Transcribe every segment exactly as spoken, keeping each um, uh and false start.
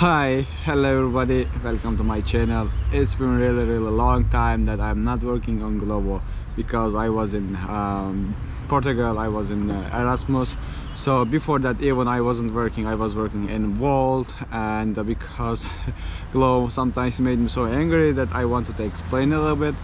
Hi, hello everybody, welcome to my channel. It's been really really long time that I'm not working on Glovo because I was in um, Portugal. I was in uh, Erasmus, so before that even I wasn't working. I was working in Volt, and uh, because Glovo sometimes made me so angry that I wanted to explain a little bit.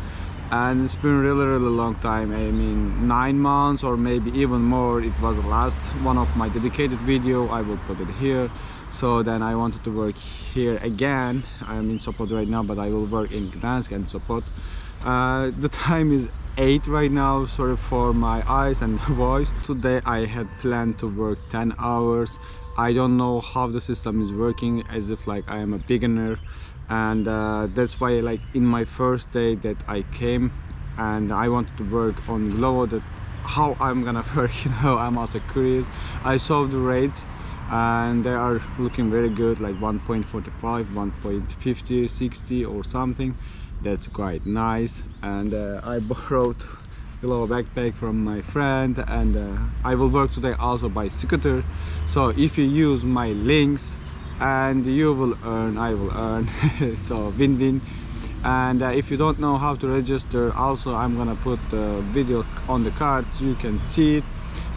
And it's been really really long time. I mean nine months or maybe even more. It was the last one of my dedicated video. I will put it here. So then I wanted to work here again. I'm in Sopot right now, but I will work in Gdańsk and Sopot. Uh, the time is eight right now. Sorry for my eyes and voice. Today I had planned to work ten hours. I don't know how the system is working, as if like I am a beginner, and uh, that's why like in my first day that I came and I wanted to work on Glovo, that how I'm gonna work, you know. I'm also curious. I saw the rates and they are looking very good, like one point four five, one point five zero, sixty or something. That's quite nice. And uh, I borrowed Glovo backpack from my friend, and uh, I will work today also by scooter. So if you use my links, and you will earn, I will earn. So win-win. And uh, if you don't know how to register, also I'm gonna put the video on the card so you can see it.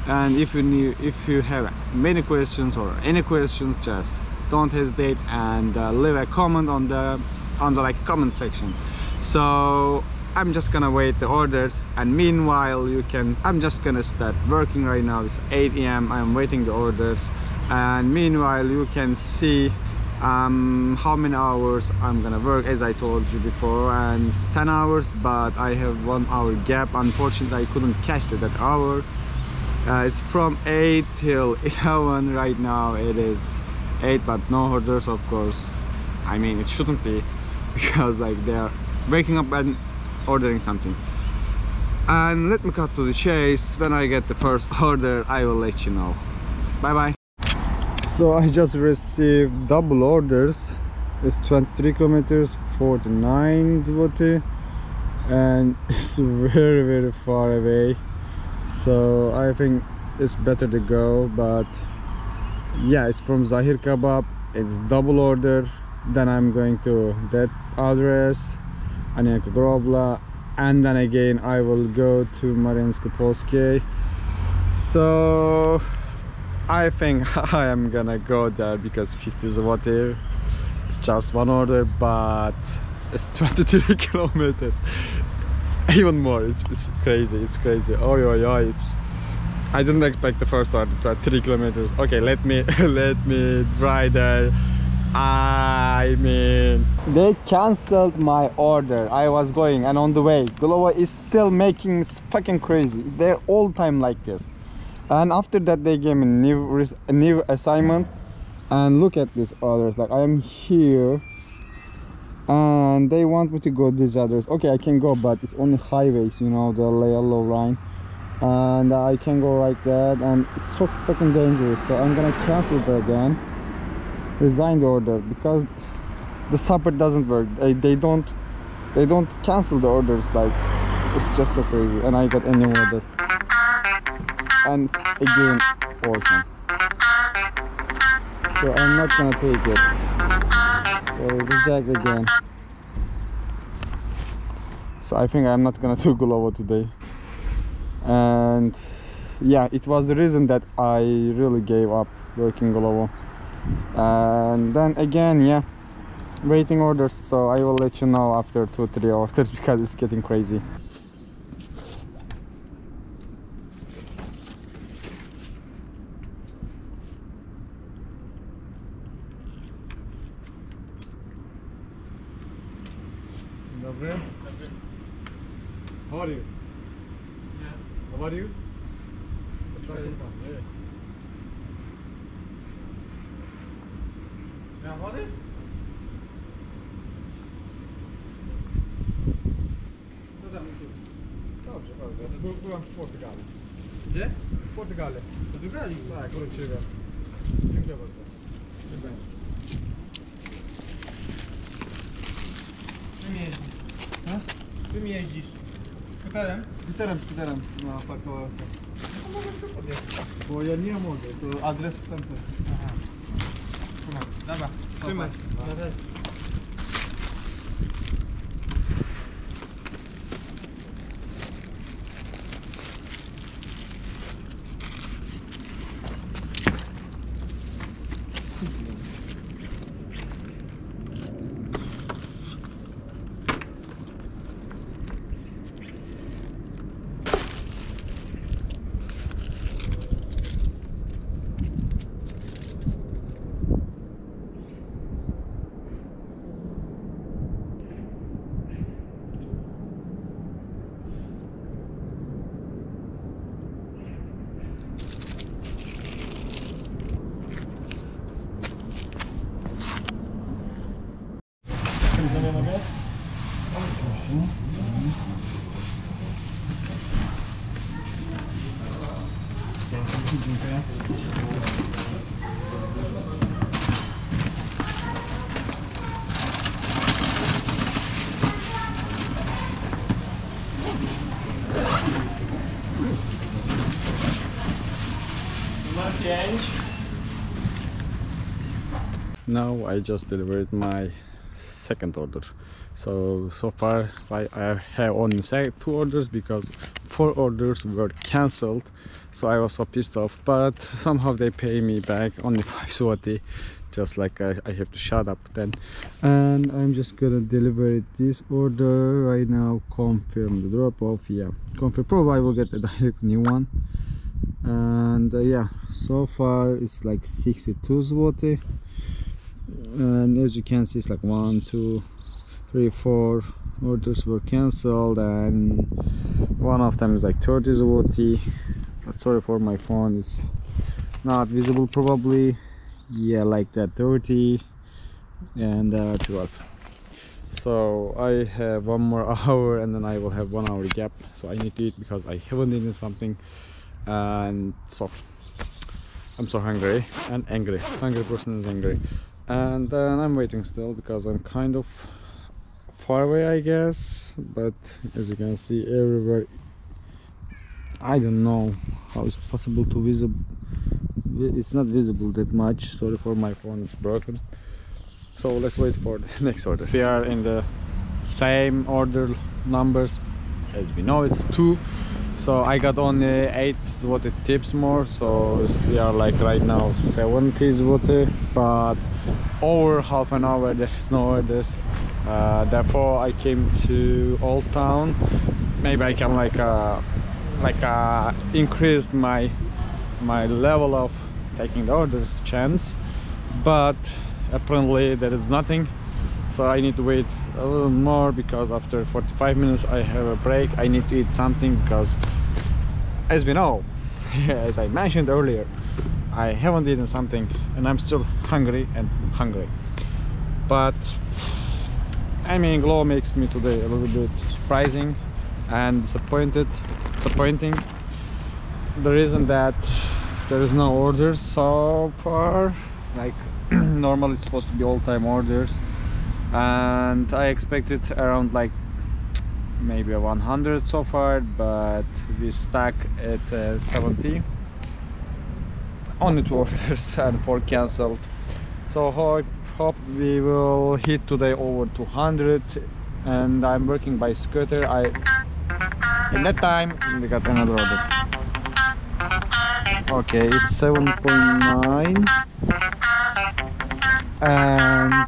And if you need, if you have many questions or any questions, just don't hesitate and uh, leave a comment on the on the like comment section. So I'm just gonna wait the orders, and meanwhile you can I'm just gonna start working right now. It's eight A M I'm waiting the orders, and meanwhile you can see um, how many hours I'm gonna work, as I told you before. And it's ten hours, but I have one hour gap. Unfortunately I couldn't catch that, that hour. Uh, it's from eight till eleven right now. It is eight, but no orders, of course. I mean it shouldn't be, because like they are waking up and ordering something. And let me cut to the chase. When I get the first order I will let you know. Bye bye. So I just received double orders. It's twenty-three kilometers, forty-nine zloty, and it's very very far away, so I think it's better to go. But yeah, it's from Zahir Kebab. It's double order. Then I'm going to that address, and then again I will go to Marieński Polski. So I think I am gonna go there, because fifty zloty, it's just one order, but it's twenty-three kilometers, even more. It's, it's crazy, it's crazy. Oi oi oi! It's, I didn't expect the first order twenty-three kilometers. Okay, let me let me try there. I mean they cancelled my order. I was going, and on the way Glovo is still making fucking crazy. They're all time like this. And after that they gave me new a new assignment, and look at these orders. Like I am here and they want me to go these others. Okay, I can go, but it's only highways, you know, the yellow line, and I can go like that, and it's so fucking dangerous. So I'm gonna cancel it again. Resigned order, because the support doesn't work. They, they don't they don't cancel the orders. Like it's just so crazy. And I got a new order, and again awesome. So I'm not gonna take it. So reject again. So I think I'm not gonna do Glovo today. And yeah, it was the reason that I really gave up working Glovo. And then again, yeah, waiting orders. So I will let you know after two three orders, because it's getting crazy. Dobry. How are you? Yeah. How are you? Now what it? Co tam idzie? Dobrze, bardzo. By, byłam w Portugalii. Gdzie? W Portugalii. W Portugalii? Tak, wróciłem. Dziękuję bardzo. Dziękuję. Czym jeździsz? Ha? Czym jeździsz? Skuterem? Skuterem, skuterem. No, parkowałem. No to możesz tu podjechać. Bo ja nie mogę, to adres w tamtym. Aha. Trzymaj. Dobra, trzymaj. Now I just delivered my second order. So so far I, I have only two orders because four orders were cancelled. So I was so pissed off, but somehow they pay me back only five zloty. Just like I, I have to shut up then. And I'm just gonna deliver this order right now. Confirm the drop off. Yeah, confirm. Probably I will get a direct new one. And uh, yeah, so far it's like sixty-two zloty. And as you can see, it's like one, two, three, four orders were cancelled, and one of them is like thirty zloty. Sorry for my phone, it's not visible probably. Yeah, like that, thirty and uh, twelve. So I have one more hour, and then I will have one hour gap. So I need to eat because I haven't eaten something, and so I'm so hungry and angry. Hungry person is angry. And then I'm waiting still because I'm kind of far away, I guess. But as you can see, everywhere, I don't know how it's possible to visible. It's not visible that much. Sorry for my phone, it's broken. So let's wait for the next order. We are in the same order numbers as we know. It's two. So I got only eight zloty tips more, so we are like right now seventy zloty, but over half an hour there's no orders. Uh, therefore I came to Old Town. Maybe I can like uh, like uh, increase my my level of taking the orders chance, but apparently there is nothing. So I need to wait a little more because after forty-five minutes I have a break. I need to eat something because, as we know, as I mentioned earlier, I haven't eaten something and I'm still hungry and hungry. But I mean, Glovo makes me today a little bit surprising and disappointed. Disappointing. The reason that there is no orders so far, like normally it's supposed to be all-time orders. And I expected around like maybe one hundred so far, but we stuck at uh, seventy. Only two orders and four cancelled. So hope, hope we will hit today over two hundred. And I'm working by scooter. I in that time we got another order. Okay, it's seven point nine. And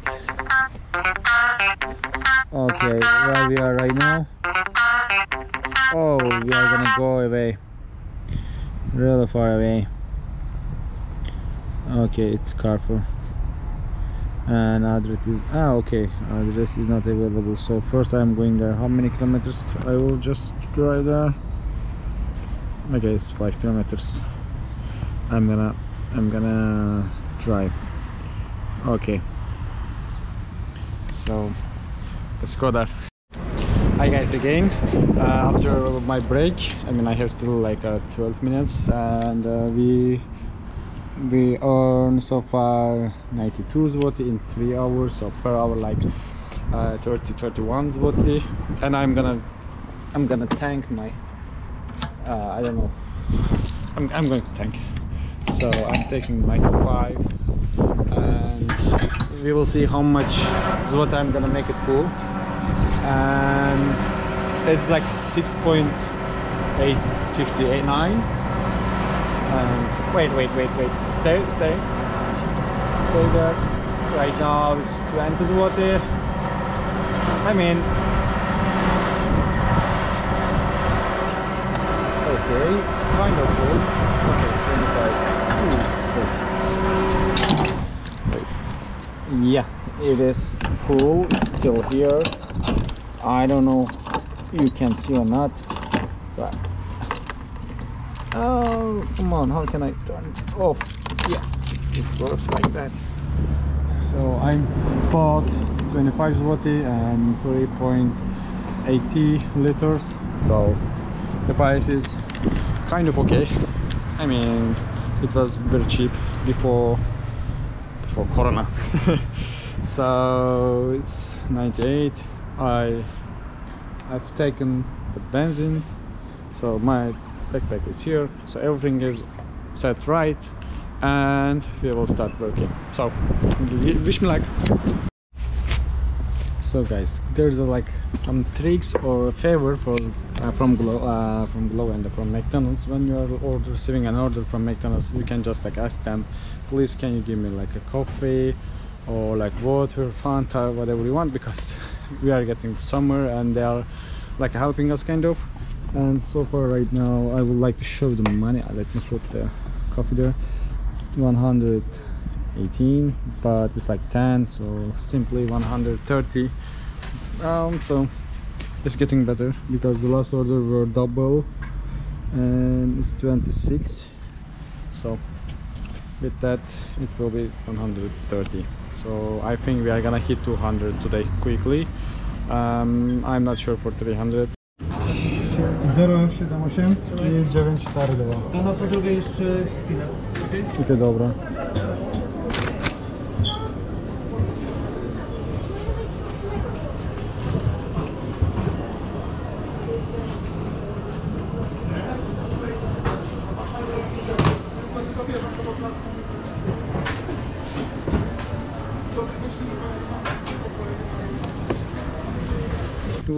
okay, where we are right now. Oh, we are gonna go away. Really far away. Okay, it's Carrefour. And address is... Ah, okay. Address is not available. So first I'm going there. How many kilometers? I will just drive there. Okay, it's five kilometers. I'm gonna... I'm gonna drive. Okay. So... let's go there. Hi guys again. Uh, after my break, I mean I have still like uh, twelve minutes, and uh, we we earn so far ninety-two zloty in three hours. So per hour like uh, thirty, thirty-one zloty. And I'm gonna I'm gonna tank my uh, I don't know. I'm I'm going to tank. So I'm taking my five and we will see how much zloty I'm gonna make it full. And it's like six point eight five eight nine. Um, wait, wait, wait, wait. Stay, stay. Stay there. Right now it's twenty zloty. I mean. Okay, it's kind of full. Okay, twenty-five. Ooh, yeah, it is full. It's still here. I don't know if you can see or not. But oh, come on, how can I turn it off? Yeah, it works like that. So I bought twenty-five zloty and three point eight liters, so the price is kind of okay. I mean, it was very cheap before before corona. So it's ninety-eight. I I've taken the benzines, so my backpack is here, so everything is set right, and we will start working. So wish me luck. So guys, there's a, like some tricks or favor for uh, from Glovo uh, from Glovo and from McDonald's. When you are order, receiving an order from McDonald's, you can just like ask them, please can you give me like a coffee or like water, Fanta, whatever you want, because we are getting summer and they are like helping us kind of. And so far right now I would like to show the money. Let me put the coffee there. One hundred eighteen, but it's like ten, so simply one hundred thirty. Um so it's getting better, because the last order were double and it's twenty-six, so with that it will be one hundred thirty. So I think we are gonna hit two hundred today quickly. um I'm not sure for three hundred. zero siedem osiem i dziewięć cztery dwa. To na to drugie jeszcze chwilę. Okej, dobra.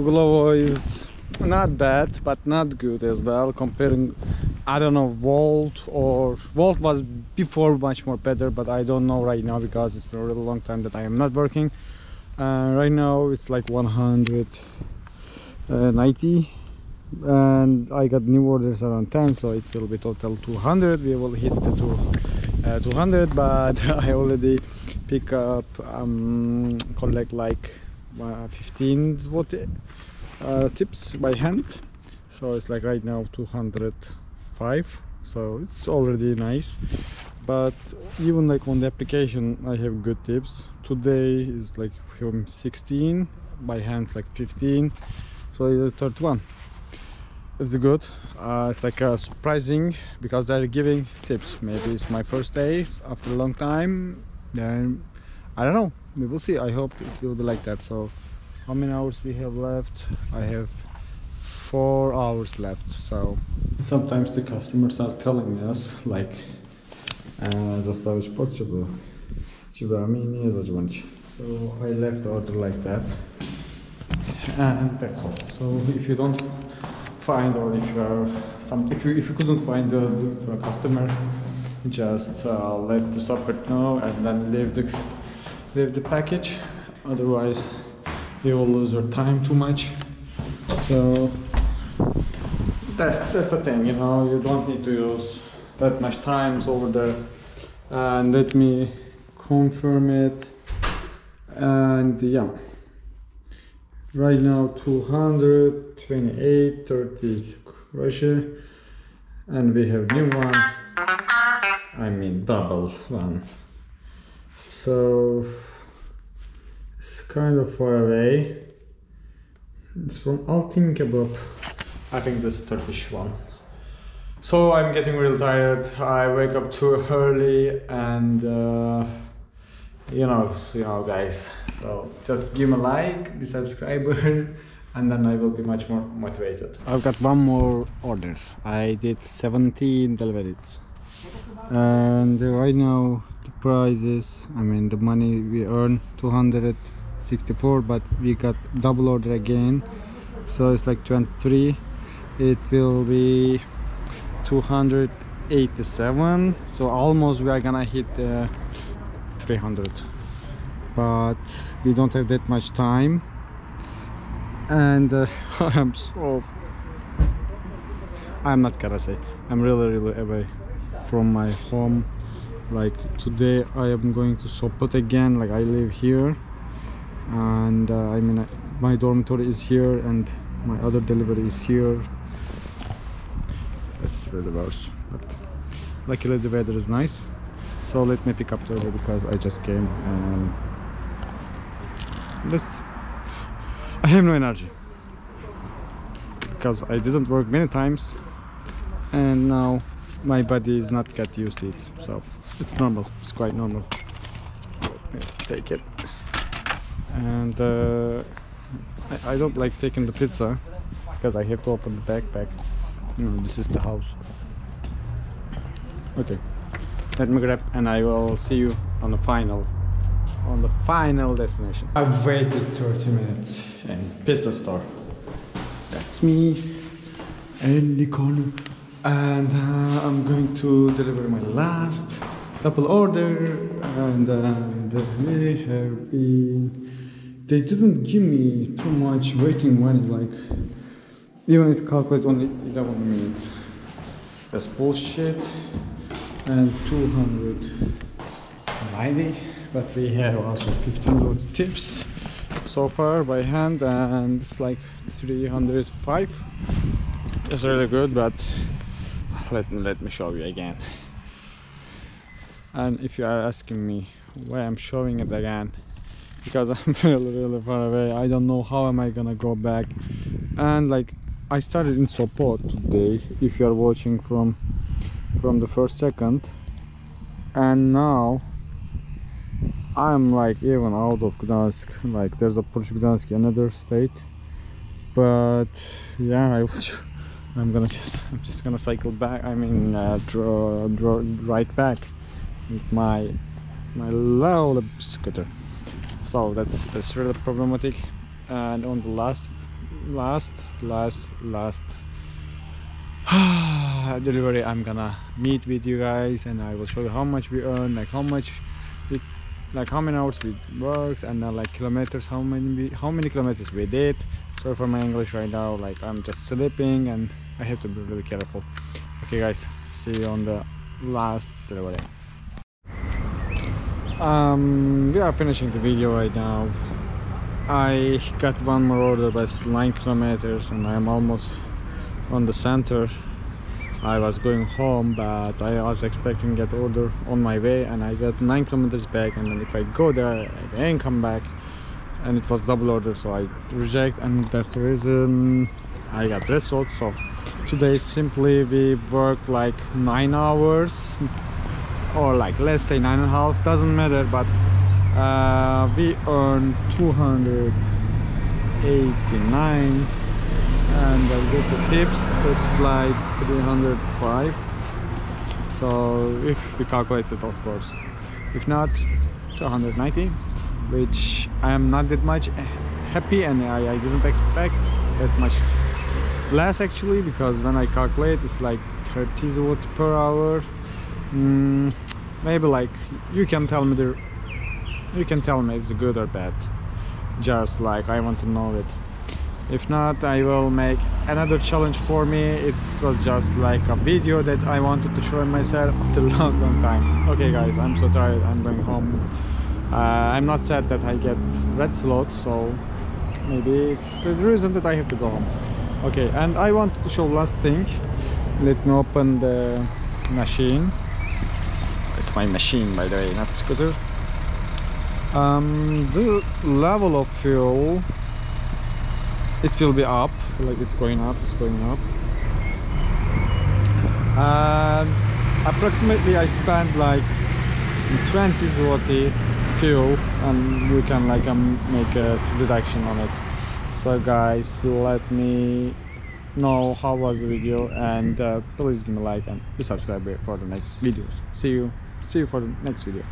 Glovo is not bad, but not good as well. Comparing, I don't know, Volt or Volt was before much more better, but I don't know right now because it's been a really long time that I am not working. Uh, right now it's like one hundred ninety, and I got new orders around ten, so it will be total two hundred. We will hit the two, uh, two hundred, but I already pick up um, collect like uh, fifteen zloty. Uh, tips by hand, so it's like right now two hundred five, so it's already nice. But even like on the application I have good tips. Today is like from sixteen, by hand like fifteen, so it's thirty-one. It's good. Uh, it's like uh, surprising, because they're giving tips. Maybe it's my first day after a long time, then I don't know, we will see. I hope it will be like that. So how many hours we have left? I have four hours left. So sometimes the customers are telling us like zostałeś potrzeby, mi nie zadzwońć. So I left the order like that, and that's all. So if you don't find, or if you are some, if you, if you couldn't find a, a customer, just uh, let the support know and then leave the leave the package. Otherwise you will lose your time too much. So that's that's the thing, you know, you don't need to use that much times over there. And let me confirm it. And yeah, right now two hundred twenty-eight thirty Russia, and we have new one. I mean double one. So it's kind of far away. It's from Altınkebab. I think this Turkish one. So I'm getting real tired. I wake up too early, and uh, you know, you know, guys. So just give me a like, be subscriber, and then I will be much more motivated. I've got one more order. I did seventeen deliveries, and right now the prices, I mean the money we earn, two hundred sixty-four, but we got double order again, so it's like twenty-three. It will be two hundred eighty-seven, so almost we are gonna hit uh, three hundred, but we don't have that much time. And uh, I'm so I'm not gonna say I'm really really away from my home. Like today I am going to Sopot again. Like I live here, and uh, I mean my dormitory is here and my other delivery is here. That's really worse, but luckily the weather is nice. So let me pick up the weather because I just came and let's I have no energy because I didn't work many times and now my body is not got used to it, so it's normal, it's quite normal. Let me take it. And uh, I, I don't like taking the pizza because I have to open the backpack. You know, this is the house. Okay, let me grab and I will see you on the final on the final destination. I've waited thirty minutes in pizza store. That's me in the corner, and uh, I'm going to deliver my last double order. And uh, they have been, they didn't give me too much waiting money, like even it calculates only eleven minutes. That's bullshit. And two hundred ninety. But we have also fifteen euro tips so far by hand, and it's like three hundred five. It's really good, but let me let me show you again. And if you are asking me why I'm showing it again, because I'm really really far away. I don't know how am I gonna go back. And like I started in Sopot today, if you are watching from from the first second, and now I'm like even out of Gdańsk. Like there's a Polish Gdańsk, another state. But yeah, I was, I'm gonna just I'm just gonna cycle back. I mean, uh, draw, draw right back with my my little scooter. So that's that's really problematic. And on the last last last last delivery, I'm gonna meet with you guys, and I will show you how much we earn, like how much. It, like how many hours we worked, and then like kilometers, how many how many kilometers we did. Sorry for my English right now, like I'm just slipping and I have to be really careful. Okay guys, see you on the last delivery. Um, we are finishing the video right now. I got one more order, but it's nine kilometers and I'm almost on the center. I was going home, but I was expecting that order on my way, and I got nine kilometers back. And then if I go there and come back, and it was double order, so I reject, and that's the reason I got result. So today simply we worked like nine hours, or like let's say nine and a half, doesn't matter. But uh, we earned two hundred eighty-nine. And uh, with the tips it's like three hundred five, so if we calculate it, of course, if not two hundred ninety, which I am not that much happy, and I, I didn't expect that much less actually, because when I calculate it's like thirty zloty per hour. Mm, maybe like you can tell me the you can tell me it's good or bad, just like I want to know it. If not, I will make another challenge for me. It was just like a video that I wanted to show myself after a long, long time. Okay guys, I'm so tired, I'm going home. Uh, I'm not sad that I get red slot, so maybe it's the reason that I have to go home. Okay, and I want to show last thing. Let me open the machine. It's my machine, by the way, not the scooter. Um, the level of fuel, it will be up, like it's going up, it's going up. Uh, approximately I spent like twenty zloty fuel, and you can like um, make a deduction on it. So guys, let me know how was the video, and uh, please give me a like and be subscribed for the next videos. See you. See you for the next video.